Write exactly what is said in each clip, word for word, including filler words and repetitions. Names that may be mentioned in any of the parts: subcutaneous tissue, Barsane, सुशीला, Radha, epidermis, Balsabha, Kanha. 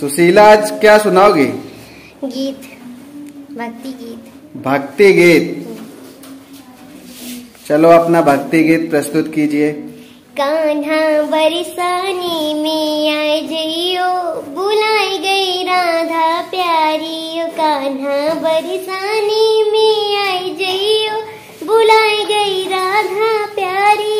सुशीला आज क्या सुनाओगी? गीत, भक्ति गीत। भक्ति गीत, चलो अपना भक्ति गीत प्रस्तुत कीजिए। कान्हा बरसाने में आ जाइयो, बुलाई गई राधा प्यारी। कान्हा बरसाने में आ जाइयो, बुलाई गई राधा प्यारी।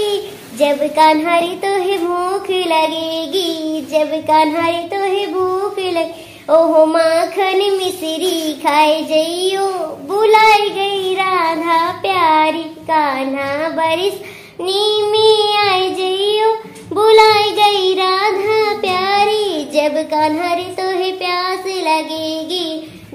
जब कान्हा रे तोहे भूख लगेगी, जब कान्हा रे तोहे भूख लगे। ओहो माखन मिश्री खाए जाइयो, बुलाई गई राधा प्यारी। कान्हा बरसाने में आए जाइयो, बुलाई गई राधा प्यारी। जब कान्हा रे तोहे प्यास लगेगी,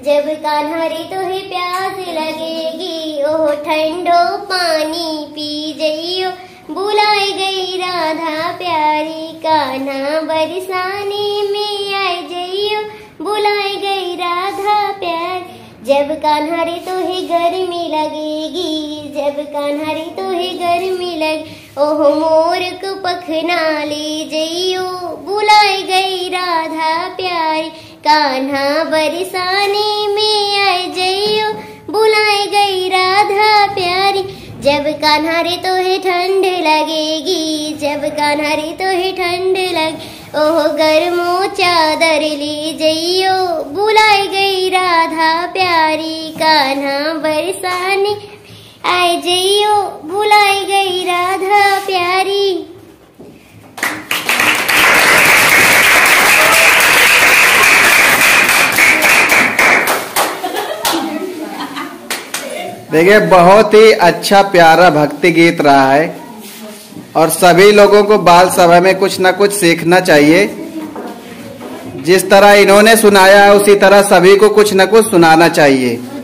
जब कान्हा रे तोहे प्यास लगेगी। ओहो ठंडो पानी पी जाइयो, बुलाई गई राधा प्यारी। कान्हा बरसाने में आए जाइयो, बुलाई गई राधा प्यारी। जब कान्हा रे तोहे गर्मी लगेगी, जब कान्हा रे तोहे गर्मी लगे। ओहो मोर को पखना ले जाइयो, बुलाई गई राधा प्यारी। कान्हा बरसाने में आए जाइयो, बुलाई गई राधा प्यारी। जब कान्हा रे तोहे ठंड लगेगी, जब कान्हा रे तोहे ठंड लगे। ओहो गर्मो चादर ले जाइयो, बुलाई गई राधा प्यारी। कान्हा बरसाने आए जाइयो, बुलाई गई राधा प्यारी। देखिए बहुत ही अच्छा प्यारा भक्ति गीत रहा है और सभी लोगों को बाल सभा में कुछ ना कुछ सीखना चाहिए। जिस तरह इन्होंने सुनाया उसी तरह सभी को कुछ ना कुछ सुनाना चाहिए।